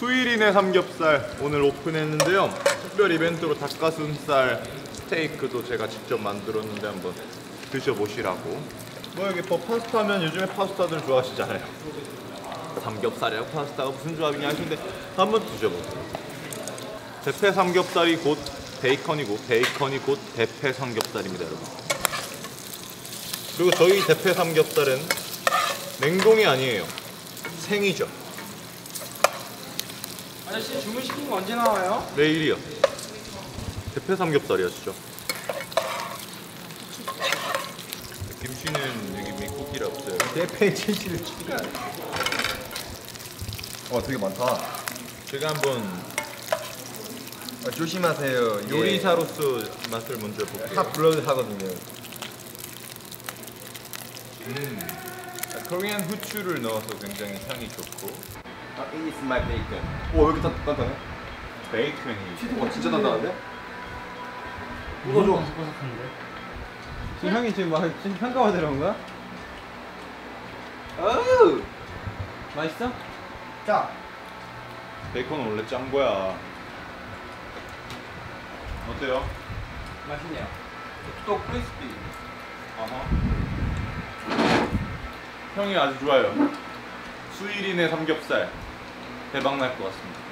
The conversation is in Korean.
수일이네 삼겹살 오늘 오픈했는데요. 특별 이벤트로 닭가슴살 스테이크도 제가 직접 만들었는데 한번 드셔보시라고. 뭐 여기 뭐 파스타면 요즘에 파스타들 좋아하시잖아요. 삼겹살이랑 파스타가 무슨 조합이냐 하시는데 한번 드셔보세요. 대패 삼겹살이 곧 베이컨이고 베이컨이 곧 대패 삼겹살입니다, 여러분. 그리고 저희 대패 삼겹살은 냉동이 아니에요. 생이죠. 아저씨 주문시킨 거 언제 나와요? 내일이요. 대패 삼겹살이야 진짜. 김치는 여기 미국이라 없어요. 대패 김치를 치니까. 와 되게 많다. 제가 한번 조심하세요. 요리사로서 예. 맛을 먼저 볼게요. 핫 블러드 하거든요. 코리안 후추를 넣어서 굉장히 향이 좋고. It's my bacon. 오, 왜 이렇게 단단해? 베이컨이. 치즈가 진짜 단단한데? 이거 좀 바삭바삭한데? 지금 향이 지금 막 지금 평가가 들어온 거야? 어우! 맛있어? 짜. 베이컨은 원래 짠 거야. 어때요? 맛있네요. 또 크리스피. 아하. 향이 아주 좋아요. 수일이네 삼겹살 대박 날 것 같습니다.